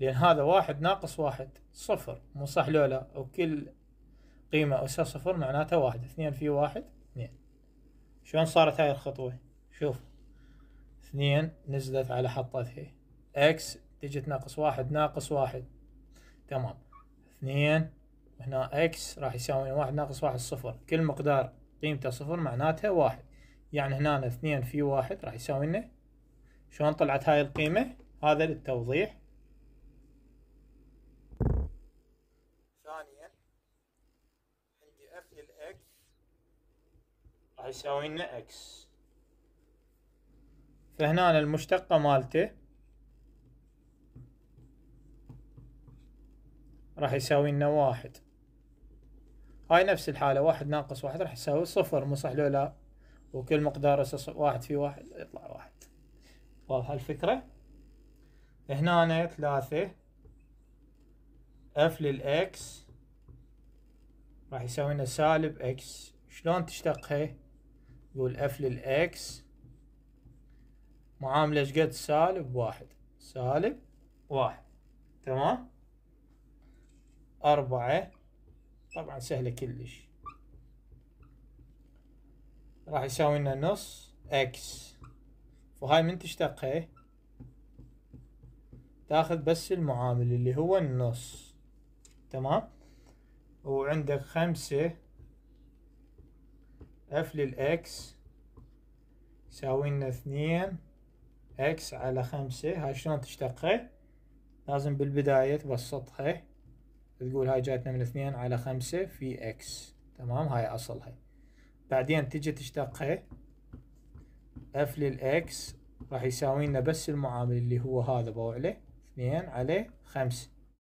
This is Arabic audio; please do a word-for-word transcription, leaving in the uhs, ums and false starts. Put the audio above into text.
لأن هذا واحد ناقص واحد صفر، مو صح لو لا؟ وكل قيمة أسها صفر معناتها واحد، اثنين في واحد اثنين. شلون صارت هاي الخطوة؟ شوف اثنين نزلت على حطتها اكس تجت ناقص واحد ناقص واحد، تمام. اثنين هنا اكس راح يساوي واحد ناقص واحد صفر، كل مقدار قيمته صفر معناتها واحد، يعني هنا اثنين في واحد راح يساوي لنا. شلون طلعت هاي القيمة؟ هذا للتوضيح. ثانيا عندي اف للاكس راح يساوي لنا اكس، فهنا المشتقة مالته راح يساوي لنا واحد. هاي نفس الحالة واحد ناقص واحد راح يساوي صفر، مو صح لو لا؟ وكل مقدار واحد في واحد يطلع واحد. واضحة الفكرة؟ هنا ثلاثة اف للاكس راح يساوي لنا سالب اكس. شلون تشتقها؟ يقول اف للاكس معاملة شقد؟ سالب واحد، سالب واحد، تمام. أربعة طبعا سهلة كلش، راح يساوي لنا نص اكس، وهاي من تشتقها تاخذ بس المعامل اللي هو النص، تمام. وعندك خمسة اف للاكس يساوي لنا اثنين اكس على خمسة. هاي شلون تشتقها؟ لازم بالبداية تبسطها، تقول هاي جاتنا من اثنين على خمسة في اكس، تمام. هاي اصلها، بعدين تجي تشتقها اف للاكس راح يساوي لنا بس المعامل اللي هو هذا بوعله اثنين على خمسة،